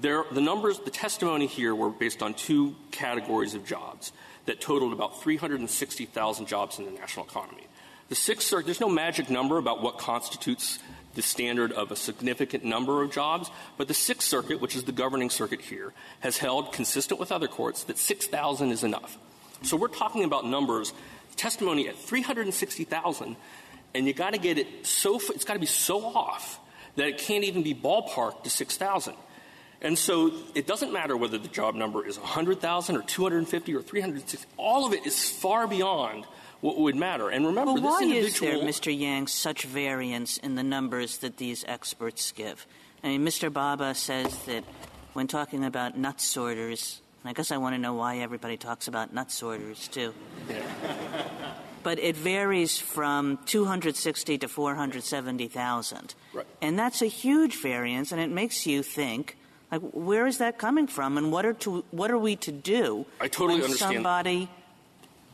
The testimony here were based on two categories of jobs that totaled about 360,000 jobs in the national economy. The Sixth Circuit, there's no magic number about what constitutes the standard of a significant number of jobs, but the Sixth Circuit, which is the governing circuit here, has held, consistent with other courts, that 6,000 is enough. So we're talking about numbers, testimony at 360,000, and you got to get it it's got to be so off that it can't even be ballparked to 6,000. And so it doesn't matter whether the job number is 100,000 or 250 or 360. All of it is far beyond what would matter. And remember, this individual... Why is there, Mr. Yang, such variance in the numbers that these experts give? I mean, Mr. Baba says that when talking about nut sorters, and I guess I want to know why everybody talks about nut sorters, too. Yeah. But it varies from 260 to 470,000. Right. And that's a huge variance, and it makes you think, like, where is that coming from, and what are we to do when somebody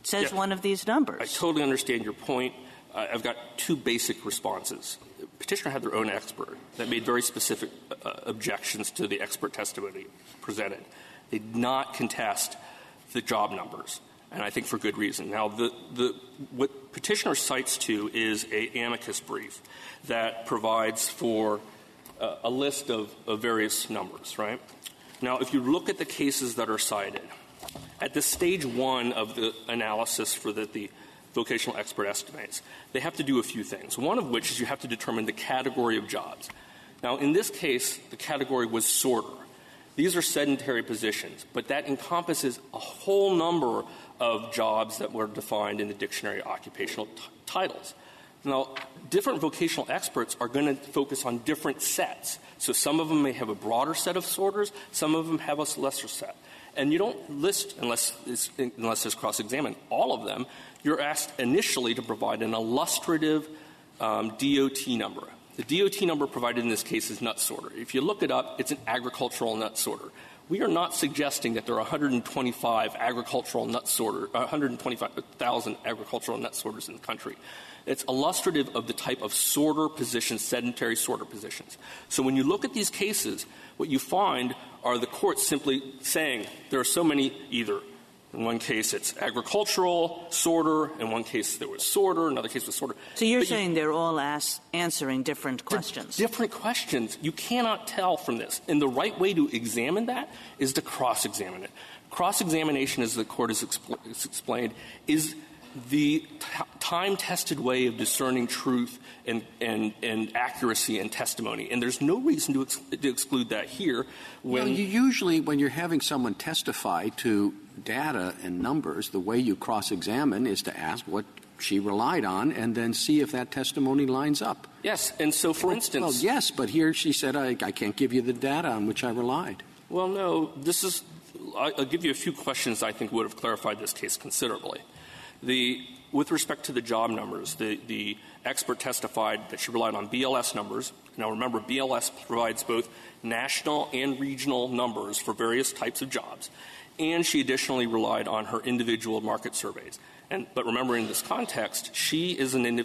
says one of these numbers? I totally understand your point. I've got two basic responses. Petitioner had their own expert that made very specific objections to the expert testimony presented. They did not contest the job numbers. And I think for good reason. Now, what Petitioner cites to is an amicus brief that provides for a list of various numbers, right? Now, if you look at the cases that are cited, at the stage one of the analysis for the vocational expert estimates, they have to do a few things, one of which is you have to determine the category of jobs. Now, in this case, the category was sorter. These are sedentary positions, but that encompasses a whole number of jobs that were defined in the Dictionary of Occupational Titles. Now, different vocational experts are going to focus on different sets. So some of them may have a broader set of sorters. Some of them have a lesser set. And you don't list, unless it's cross-examined, all of them. You're asked initially to provide an illustrative DOT number. The DOT number provided in this case is nut sorter. If you look it up, it's an agricultural nut sorter. We are not suggesting that there are 125,000 agricultural nut sorters in the country. It's illustrative of the type of sorter positions, sedentary sorter positions. So when you look at these cases, what you find are the courts simply saying there are so many either. In one case, it's agricultural, sorter. In one case, there was sorter. Another case was sorter. So you're saying they're all answering different questions. Different questions. You cannot tell from this. And the right way to examine that is to cross-examine it. Cross-examination, as the court has explained, is the time-tested way of discerning truth and accuracy in testimony. And there's no reason to exclude that here. When you're having someone testify to data and numbers, the way you cross-examine is to ask what she relied on and then see if that testimony lines up. Yes. And so, for instance... Well, yes, but here she said, I can't give you the data on which I relied. Well, no, I'll give you a few questions I think would have clarified this case considerably. With respect to the job numbers, the expert testified that she relied on BLS numbers. Now, remember, BLS provides both national and regional numbers for various types of jobs. And she additionally relied on her individual market surveys. But remember, in this context, she is an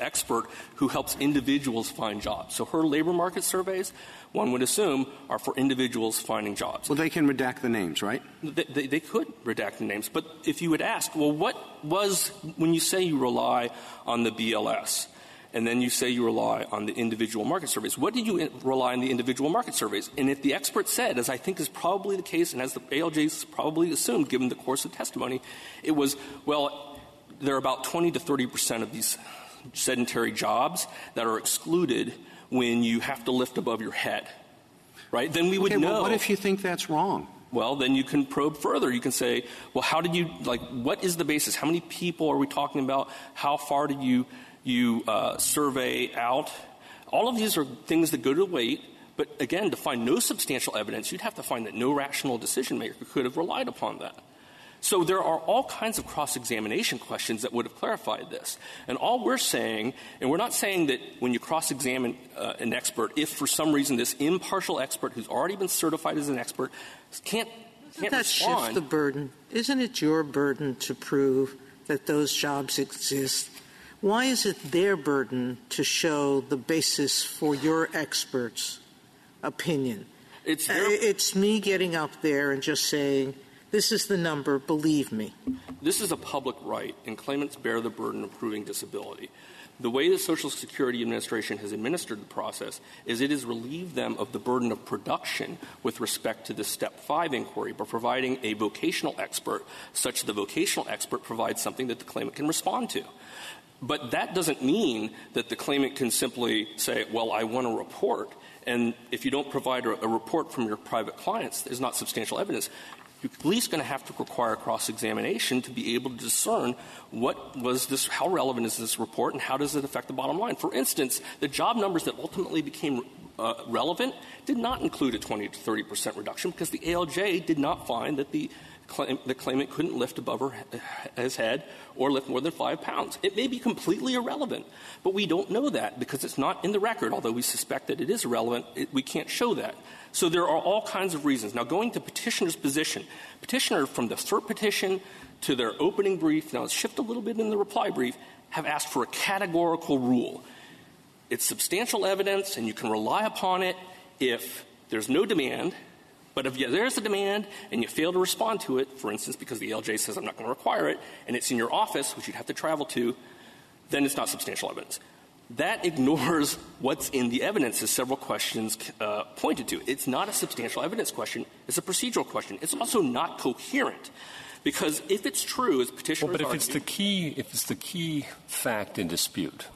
expert who helps individuals find jobs. So her labor market surveys, one would assume, are for individuals finding jobs. Well, they can redact the names, right? They could redact the names. But if you would ask, well, what was, when you say you rely on the BLS, and then you say you rely on the individual market surveys. What do you rely on the individual market surveys? And if the expert said, as I think is probably the case and as the ALJs probably assumed given the course of testimony, it was, well, there are about 20% to 30% of these sedentary jobs that are excluded when you have to lift above your head, right? Then we would know. Well, what if you think that's wrong? Well, then you can probe further. You can say, well, how did you, what is the basis? How many people are we talking about? How far did you survey out? All of these are things that go to weight, but again, to find no substantial evidence, you'd have to find that no rational decision maker could have relied upon that. So there are all kinds of cross-examination questions that would have clarified this. And all we're saying, and we're not saying that when you cross-examine an expert, if for some reason this impartial expert who's already been certified as an expert can't respond. Doesn't that shift the burden? Isn't it your burden to prove that those jobs exist? Why is it their burden to show the basis for your expert's opinion? It's me getting up there and just saying, this is the number, believe me. This is a public right, and claimants bear the burden of proving disability. The way the Social Security Administration has administered the process is it has relieved them of the burden of production with respect to the Step 5 inquiry by providing a vocational expert, such that the vocational expert provides something that the claimant can respond to. But that doesn't mean that the claimant can simply say, well, I want a report. And if you don't provide a report from your private clients, there's not substantial evidence. You're at least going to have to require cross-examination to be able to discern what was this, how relevant is this report, and how does it affect the bottom line. For instance, the job numbers that ultimately became relevant did not include a 20% to 30% reduction because the ALJ did not find that the claimant couldn't lift above his head or lift more than 5 pounds. It may be completely irrelevant, but we don't know that because it's not in the record. Although we suspect that it is irrelevant, we can't show that. So there are all kinds of reasons. Now, going to petitioner's position, petitioner from the cert petition to their opening brief, now let's shift a little bit in the reply brief, have asked for a categorical rule. It's substantial evidence, and you can rely upon it if there's no demand. But if there's a demand and you fail to respond to it, for instance, because the ALJ says I'm not going to require it, and it's in your office, which you'd have to travel to, then it's not substantial evidence. That ignores what's in the evidence, as several questions pointed to. It's not a substantial evidence question. It's a procedural question. It's also not coherent, because if it's true, as petitioners argue, but if it's the key fact in dispute,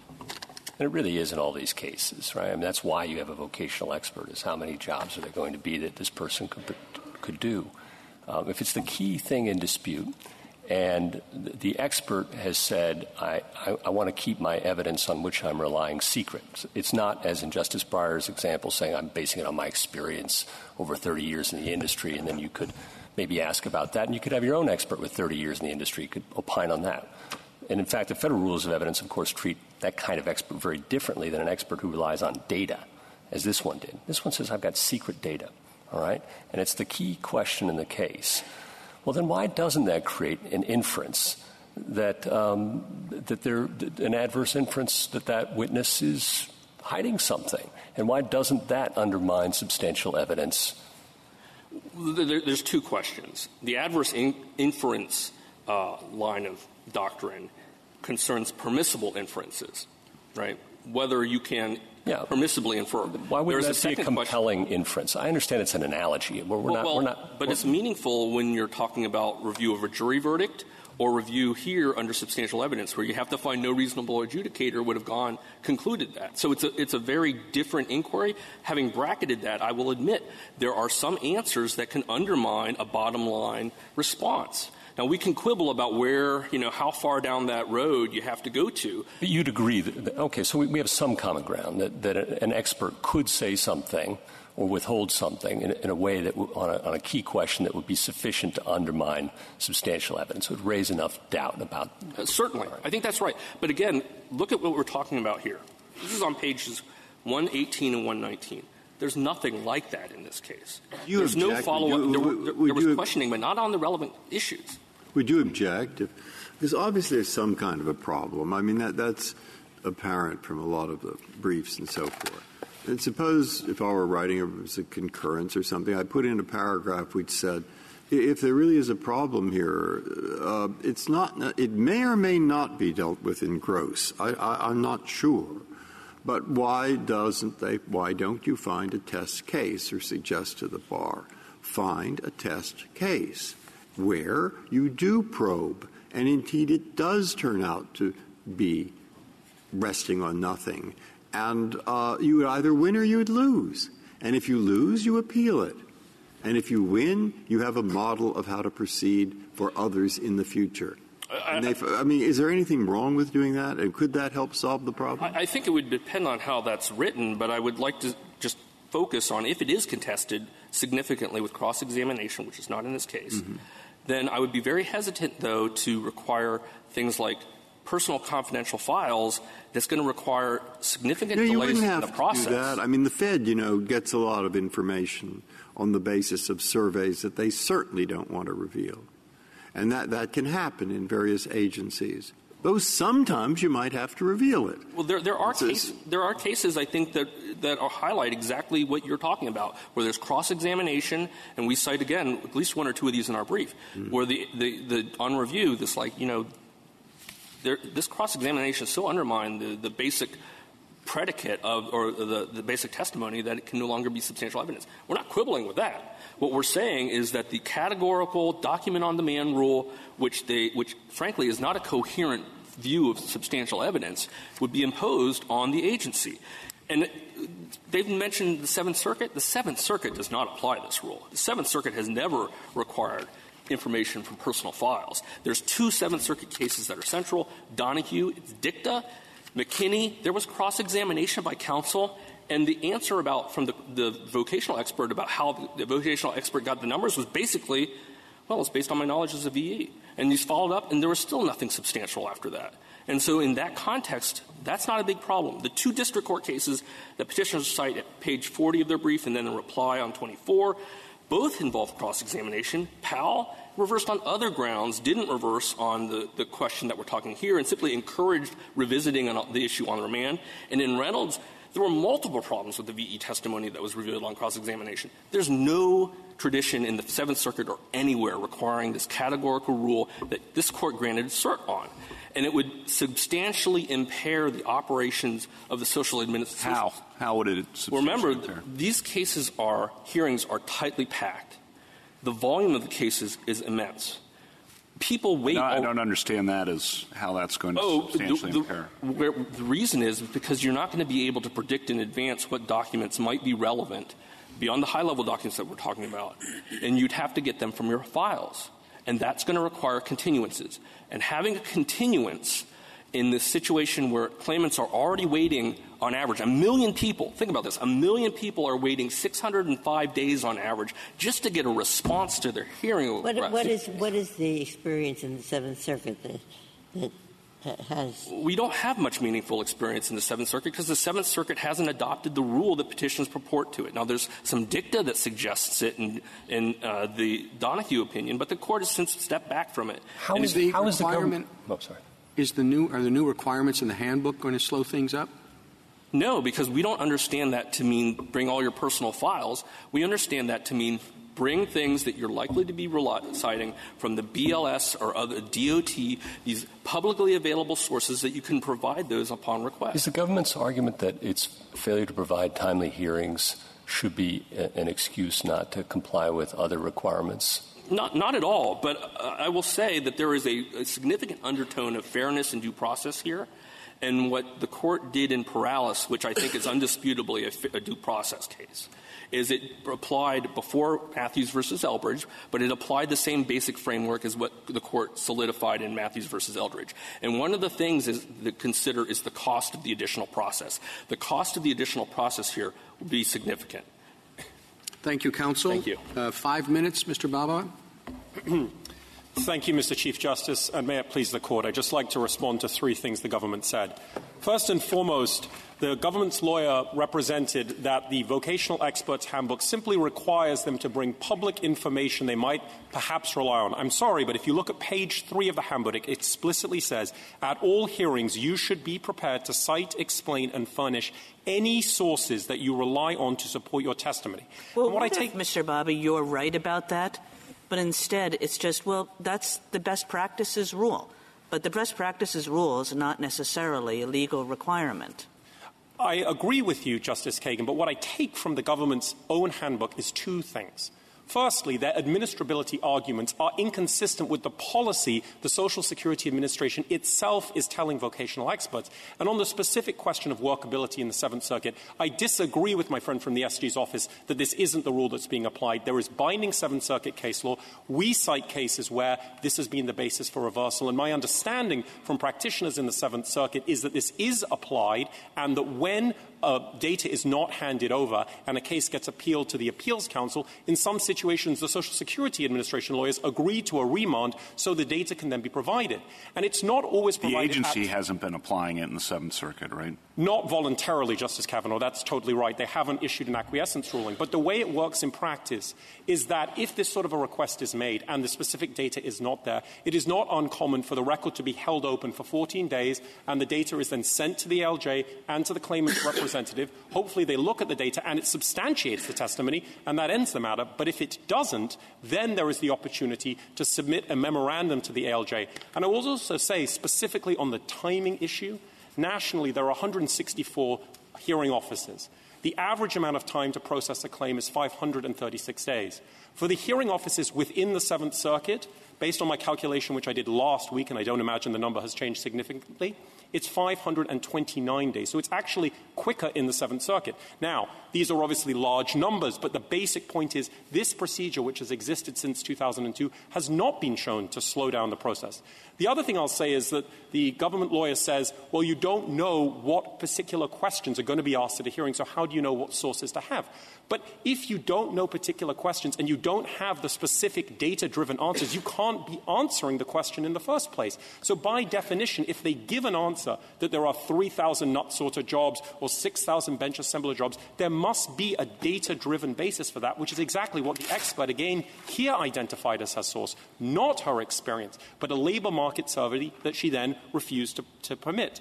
And it really is in all these cases, right? I mean, that's why you have a vocational expert, is how many jobs are there going to be that this person could do. If it's the key thing in dispute, and the expert has said, I want to keep my evidence on which I'm relying secret. It's not, as in Justice Breyer's example, saying I'm basing it on my experience over 30 years in the industry, and then you could maybe ask about that, and you could have your own expert with 30 years in the industry could opine on that. And, in fact, the federal rules of evidence, of course, treat that kind of expert very differently than an expert who relies on data, as this one did. This one says I've got secret data, all right? And it's the key question in the case. Well, then why doesn't that create an inference that an adverse inference that witness is hiding something? And why doesn't that undermine substantial evidence? There's two questions. The adverse inference line of doctrine concerns permissible inferences, right? Whether you can permissibly infer. Why would that be a compelling inference? I understand it's an analogy. But it's meaningful when you're talking about review of a jury verdict or review here under substantial evidence, where you have to find no reasonable adjudicator would have concluded that. So it's a very different inquiry. Having bracketed that, I will admit there are some answers that can undermine a bottom line response. Now, we can quibble about where, how far down that road you have to go to. But you'd agree that, okay, so we have some common ground that an expert could say something or withhold something in a way that on a key question that would be sufficient to undermine substantial evidence, would raise enough doubt about. Certainly. I think that's right. But again, look at what we're talking about here. This is on pages 118 and 119. There's nothing like that in this case. There's no follow-up. There was questioning, but not on the relevant issues. Would you object? Because obviously there's some kind of a problem. I mean, that's apparent from a lot of the briefs and so forth. And suppose if I were writing a concurrence or something, I put in a paragraph which said, if there really is a problem here, it may or may not be dealt with in gross. I'm not sure. But why don't you find a test case or suggest to the bar, find a test case where you do probe, and indeed it does turn out to be resting on nothing. And you would either win or you would lose. And if you lose, you appeal it. And if you win, you have a model of how to proceed for others in the future. Is there anything wrong with doing that? And could that help solve the problem? I think it would depend on how that's written, but I would like to just focus on if it is contested significantly with cross-examination, which is not in this case, then I would be very hesitant, though, to require things like personal confidential files. That's going to require significant delays in the process. That. I mean, the Fed, gets a lot of information on the basis of surveys that they certainly don't want to reveal. And that can happen in various agencies. Though sometimes you might have to reveal it. Well, there are cases, I think, that highlight exactly what you're talking about, where there's cross-examination, and we cite, again, at least one or two of these in our brief, where the on review, this this cross-examination so undermined the basic predicate of, or the basic testimony, that it can no longer be substantial evidence. We're not quibbling with that. What we're saying is that the categorical document-on-demand rule, which frankly is not a coherent view of substantial evidence, would be imposed on the agency. And they've mentioned the Seventh Circuit. The Seventh Circuit does not apply this rule. The Seventh Circuit has never required information from personal files. There's two Seventh Circuit cases that are central. Donahue, it's dicta. McKinney, there was cross-examination by counsel. And the answer from the vocational expert about how the vocational expert got the numbers was basically, it's based on my knowledge as a VE. And these followed up, and there was still nothing substantial after that. And so in that context, that's not a big problem. The two district court cases that petitioners cite at page 40 of their brief and then a reply on 24, both involved cross-examination. Powell reversed on other grounds, didn't reverse on the question that we're talking here, and simply encouraged revisiting on the issue on remand. And in Reynolds, there were multiple problems with the VE testimony that was revealed on cross-examination. There's no tradition in the Seventh Circuit or anywhere requiring this categorical rule that this court granted cert on. And it would substantially impair the operations of the social administration. How would it substantially impair? Remember, these hearings are tightly packed. The volume of the cases is immense. people wait. No, I don't understand that as how that's going to substantially impair. The reason is because you're not going to be able to predict in advance what documents might be relevant beyond the high-level documents that we're talking about, and you'd have to get them from your files. And that's going to require continuances. And having a continuance in this situation where claimants are already waiting, on average, 1 million people, think about this, 1 million people are waiting 605 days on average just to get a response to their hearing request. What is the experience in the Seventh Circuit that has? We don't have much meaningful experience in the Seventh Circuit because the Seventh Circuit hasn't adopted the rule that petitions purport to it. Now, there's some dicta that suggests it in the Donahue opinion, but the court has since stepped back from it. Are the new requirements in the handbook going to slow things up? No, because we don't understand that to mean bring all your personal files. We understand that to mean bring things that you're likely to be citing from the BLS or other DOT, these publicly available sources that you can provide those upon request. Is the government's argument that its failure to provide timely hearings should be an excuse not to comply with other requirements? Not at all, but I will say that there is a significant undertone of fairness and due process here. And what the court did in Perales, which I think is undisputably a due process case, is it applied before Matthews versus Eldridge, but it applied the same basic framework as what the court solidified in Matthews versus Eldridge. And one of the things to consider is the cost of the additional process. The cost of the additional process here would be significant. Thank you, counsel. Thank you. 5 minutes, Mr. Baba. Thank you, Mr. Chief Justice, and may it please the court. I'd just like to respond to three things the government said. First and foremost, the government's lawyer represented that the vocational experts handbook simply requires them to bring public information they might perhaps rely on. I'm sorry, but if you look at page 3 of the handbook, it explicitly says, at all hearings, you should be prepared to cite, explain, and furnish any sources that you rely on to support your testimony. Well, Mr. Bobby, you're right about that. But instead, it's just, well, that's the best practices rule. But the best practices rule is not necessarily a legal requirement. I agree with you, Justice Kagan, but what I take from the government's own handbook is two things. Firstly, their administrability arguments are inconsistent with the policy the Social Security Administration itself is telling vocational experts. And on the specific question of workability in the Seventh Circuit, I disagree with my friend from the SG's office that this isn't the rule that's being applied. There is binding Seventh Circuit case law. We cite cases where this has been the basis for reversal. And my understanding from practitioners in the Seventh Circuit is that this is applied and that when data is not handed over and a case gets appealed to the Appeals Council, in some situations the Social Security Administration lawyers agree to a remand so the data can then be provided. And it's not always provided. The agency hasn't been applying it in the Seventh Circuit, right? Not voluntarily, Justice Kavanaugh. That's totally right. They haven't issued an acquiescence ruling. But the way it works in practice is that if this sort of a request is made and the specific data is not there, it is not uncommon for the record to be held open for 14 days and the data is then sent to the LJ and to the claimant's representative. Hopefully they look at the data and it substantiates the testimony and that ends the matter. But if it doesn't, then there is the opportunity to submit a memorandum to the ALJ. And I will also say specifically on the timing issue, nationally there are 164 hearing officers. The average amount of time to process a claim is 536 days. For the hearing offices within the Seventh Circuit, based on my calculation, which I did last week, and I don't imagine the number has changed significantly, it's 529 days. So it's actually quicker in the Seventh Circuit. Now, these are obviously large numbers, but the basic point is this procedure, which has existed since 2002, has not been shown to slow down the process. The other thing I'll say is that the government lawyer says, well, you don't know what particular questions are going to be asked at a hearing, so how do you know what sources to have? But if you don't know particular questions and you don't have the specific data-driven answers, you can't be answering the question in the first place. So by definition, if they give an answer that there are 3,000 nut sorter jobs or 6,000 bench assembler jobs, there must be a data-driven basis for that, which is exactly what the expert, again, here identified as her source, not her experience, but a labor market survey that she then refused to permit.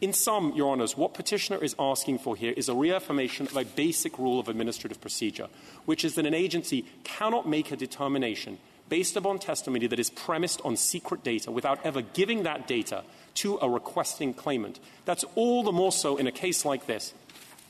In sum, Your Honours, what petitioner is asking for here is a reaffirmation of a basic rule of administrative procedure, which is that an agency cannot make a determination based upon testimony that is premised on secret data without ever giving that data to a requesting claimant. That's all the more so in a case like this,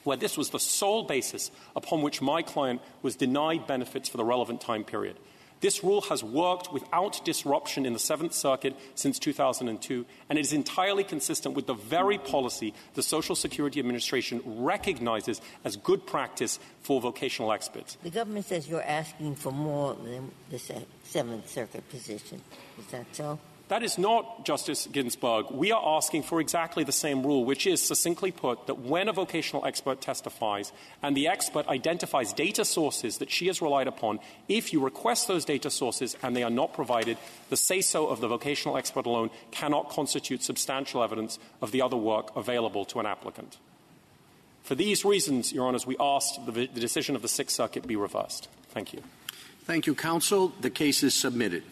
where this was the sole basis upon which my client was denied benefits for the relevant time period. This rule has worked without disruption in the Seventh Circuit since 2002, and it is entirely consistent with the very policy the Social Security Administration recognizes as good practice for vocational experts. The government says you're asking for more than the Seventh Circuit position. Is that so? That is not, Justice Ginsburg. We are asking for exactly the same rule, which is, succinctly put, that when a vocational expert testifies and the expert identifies data sources that she has relied upon, if you request those data sources and they are not provided, the say-so of the vocational expert alone cannot constitute substantial evidence of the other work available to an applicant. For these reasons, Your Honors, we asked the decision of the Sixth Circuit be reversed. Thank you. Thank you, Counsel. The case is submitted.